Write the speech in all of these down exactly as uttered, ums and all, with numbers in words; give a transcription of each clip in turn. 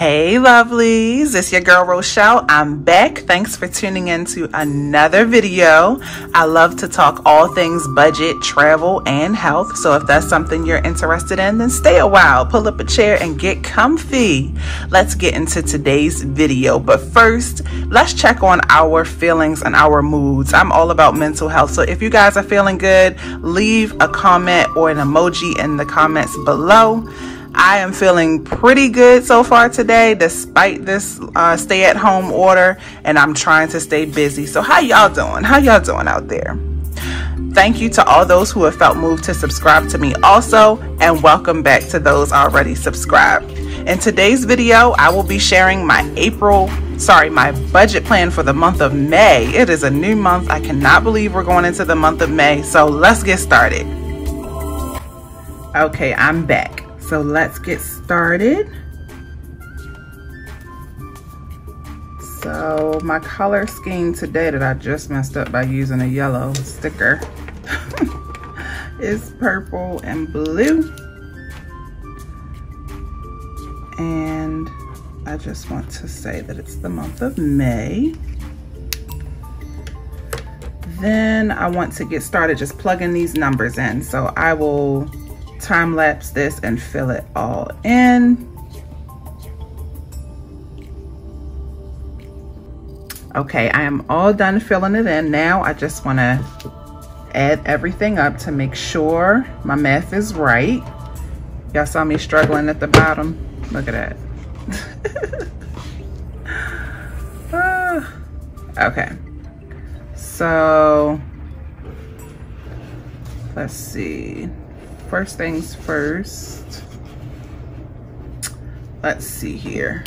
Hey lovelies, it's your girl Rochelle. I'm back. Thanks for tuning in to another video. I love to talk all things budget, travel, and health. So if that's something you're interested in, then stay a while, pull up a chair, and get comfy. Let's get into today's video. But first, let's check on our feelings and our moods. I'm all about mental health. So if you guys are feeling good, leave a comment or an emoji in the comments below. I am feeling pretty good so far today despite this uh, stay-at-home order, and I'm trying to stay busy. So how y'all doing? How y'all doing out there? Thank you to all those who have felt moved to subscribe to me also, and welcome back to those already subscribed. In today's video, I will be sharing my April, sorry, my budget plan for the month of May. It is a new month. I cannot believe we're going into the month of May. So let's get started. Okay, I'm back. So let's get started. So my color scheme today that I just messed up by using a yellow sticker is purple and blue. And I just want to say that it's the month of May. Then I want to get started just plugging these numbers in. So I will time lapse this and fill it all in. Okay, I am all done filling it in. Now I just want to add everything up to make sure my math is right. Y'all saw me struggling at the bottom. Look at that. uh, okay, so let's see. First things first, let's see here.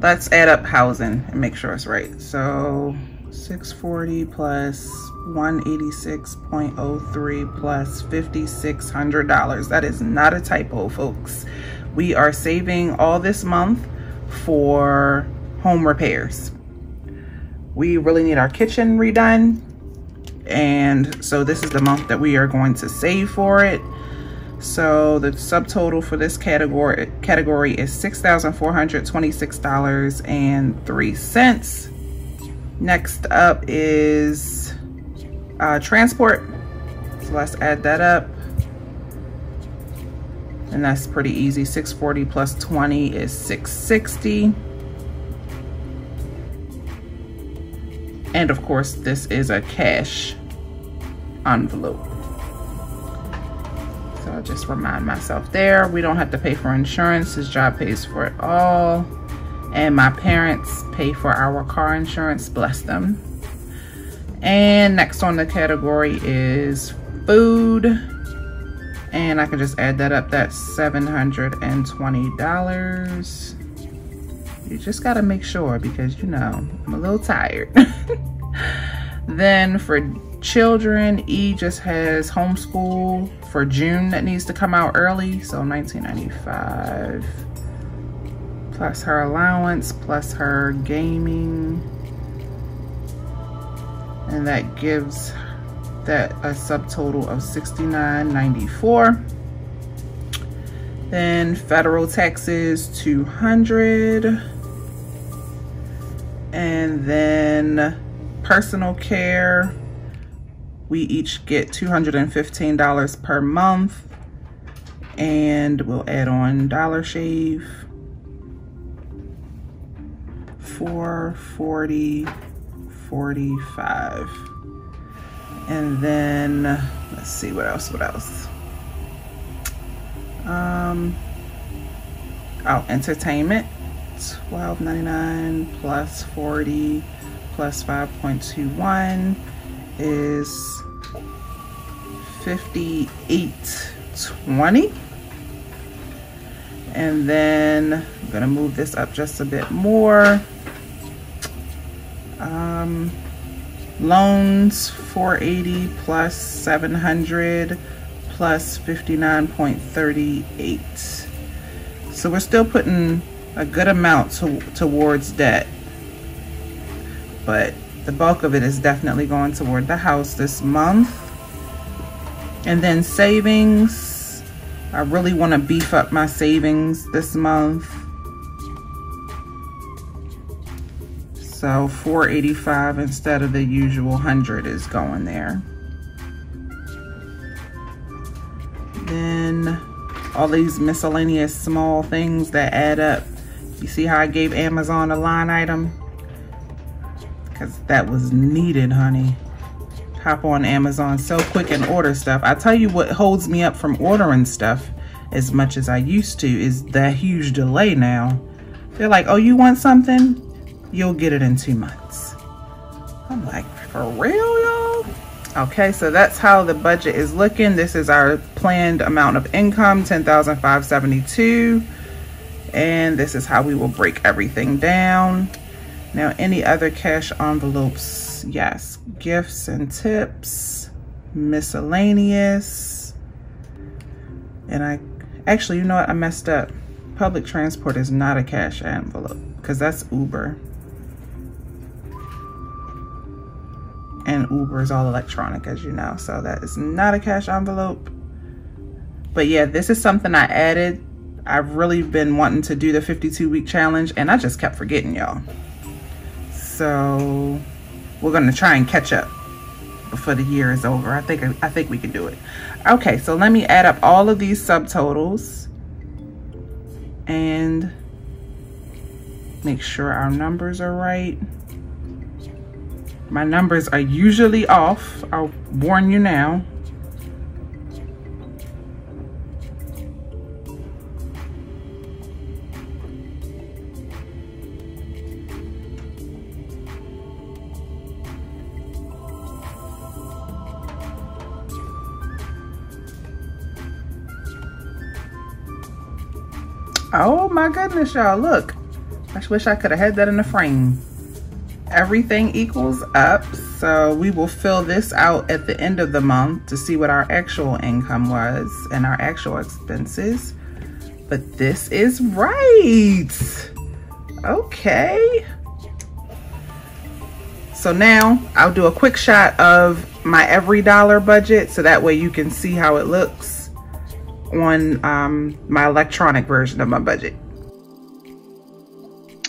Let's add up housing and make sure it's right. So six forty plus one eighty-six point oh three plus five thousand six hundred dollars. That is not a typo, folks. We are saving all this month for home repairs. We really need our kitchen redone. And so this is the month that we are going to save for it. So the subtotal for this category category is six thousand four hundred twenty-six dollars and three cents. Next up is uh, transport. So let's add that up. And that's pretty easy. six forty plus twenty is six sixty. And of course, this is a cash envelope. So I'll just remind myself there, we don't have to pay for insurance. This job pays for it all. And my parents pay for our car insurance, bless them. And next on the category is food. And I can just add that up, that's seven hundred twenty dollars. You just gotta make sure because, you know, I'm a little tired. Then for children, E just has homeschool for June that needs to come out early. So nineteen ninety-five plus her allowance, plus her gaming. And that gives that a subtotal of sixty-nine ninety-four. Then federal taxes, two hundred. And then personal care, we each get two hundred fifteen dollars per month. And we'll add on Dollar Shave, four forty, forty-five. And then, let's see, what else, what else? Um, oh, entertainment, twelve ninety-nine plus forty plus five point two one is fifty-eight twenty. And then I'm gonna move this up just a bit more. Um, loans, four eighty plus seven hundred plus fifty-nine thirty-eight. So we're still putting a good amount to, towards debt, but the bulk of it is definitely going toward the house this month. And then savings, I really want to beef up my savings this month. So four eighty-five instead of the usual one hundred is going there. Then all these miscellaneous small things that add up. You see how I gave Amazon a line item? Because that was needed, honey. Hop on Amazon so quick and order stuff. I tell you what holds me up from ordering stuff as much as I used to is that huge delay now. They're like, oh, you want something? You'll get it in two months. I'm like, for real, y'all? Okay, so that's how the budget is looking. This is our planned amount of income, ten thousand five hundred seventy-two dollars. And this is how we will break everything down. Now, any other cash envelopes? Yes, gifts and tips, miscellaneous. And I, actually, you know what? I messed up. Public transport is not a cash envelope because that's Uber. And Uber is all electronic, as you know. So that is not a cash envelope. But yeah, this is something I added. I've really been wanting to do the fifty-two week challenge and I just kept forgetting, y'all. So we're gonna try and catch up before the year is over. I think I think we can do it. Okay, so let me add up all of these subtotals and make sure our numbers are right. My numbers are usually off. I'll warn you now. Oh my goodness, y'all, look. I wish I could have had that in the frame. Everything equals up, so we will fill this out at the end of the month to see what our actual income was and our actual expenses. But this is right. Okay. So now I'll do a quick shot of my every dollar budget so that way you can see how it looks on um, my electronic version of my budget.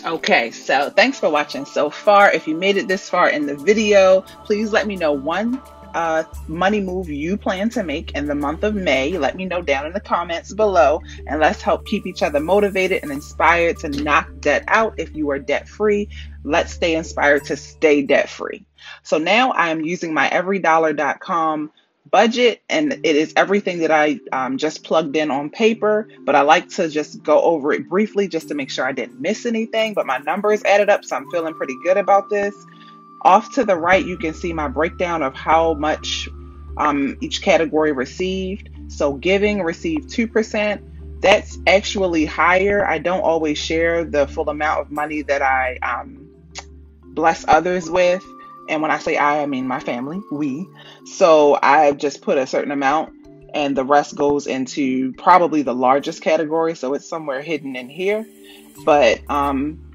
Okay, so thanks for watching so far. If you made it this far in the video, please let me know one uh, money move you plan to make in the month of May. Let me know down in the comments below, and let's help keep each other motivated and inspired to knock debt out. If you are debt free, let's stay inspired to stay debt free. So now I'm using my every dollar dot com budget, and it is everything that I um, just plugged in on paper, but I like to just go over it briefly just to make sure I didn't miss anything. But my numbers added up, so I'm feeling pretty good about this. Off to the right, you can see my breakdown of how much um, each category received. So giving received two percent. That's actually higher. I don't always share the full amount of money that I um, bless others with. And when I say I, I mean my family, we. So I just put a certain amount and the rest goes into probably the largest category. So it's somewhere hidden in here. But um,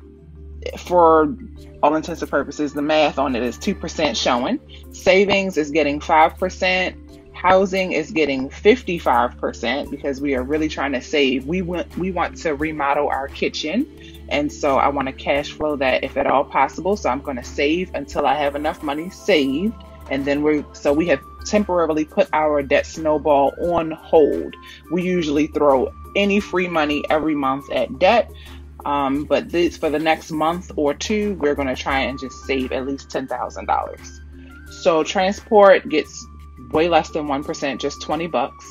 for all intents and purposes, the math on it is two percent showing. Savings is getting five percent. Housing is getting fifty-five percent because we are really trying to save. We want, we want to remodel our kitchen. And so I want to cash flow that if at all possible. So I'm going to save until I have enough money saved. And then we're, so we have temporarily put our debt snowball on hold. We usually throw any free money every month at debt. Um, but this, for the next month or two, we're going to try and just save at least ten thousand dollars. So transport gets way less than one percent, just twenty bucks.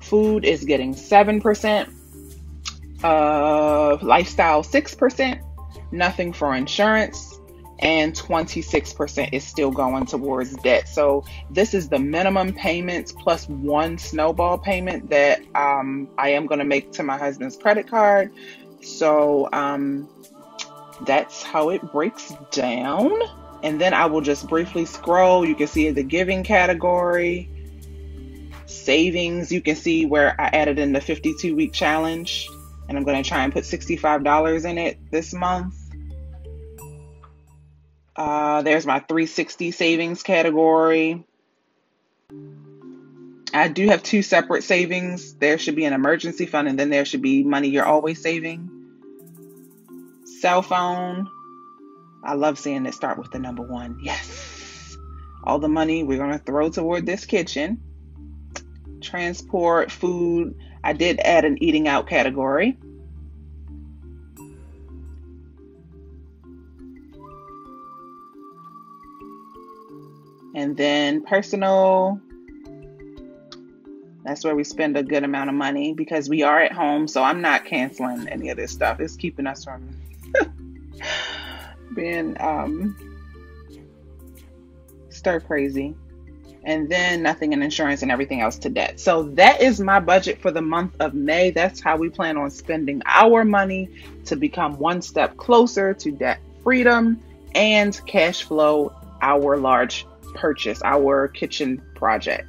Food is getting seven percent. Uh, lifestyle six percent, nothing for insurance, and twenty-six percent is still going towards debt. So this is the minimum payments plus one snowball payment that um, I am going to make to my husband's credit card. So um, that's how it breaks down. And then I will just briefly scroll. You can see the giving category, savings. You can see where I added in the fifty-two week challenge. And I'm going to try and put sixty-five dollars in it this month. Uh, there's my three sixty savings category. I do have two separate savings. There should be an emergency fund, and then there should be money you're always saving. Cell phone. I love seeing it start with the number one. Yes. All the money we're going to throw toward this kitchen. Transport, food. I did add an eating out category. And then personal. That's where we spend a good amount of money because we are at home. So I'm not canceling any of this stuff. It's keeping us from being um, stir crazy. And then nothing in insurance and everything else to debt. So that is my budget for the month of May. That's how we plan on spending our money to become one step closer to debt freedom and cash flow, our large purchase, our kitchen project.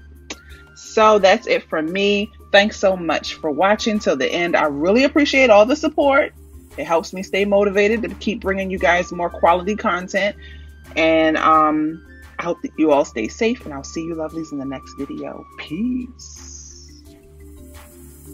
So that's it from me. Thanks so much for watching till the end. I really appreciate all the support. It helps me stay motivated to keep bringing you guys more quality content. And um, I hope that you all stay safe, and I'll see you lovelies in the next video. Peace.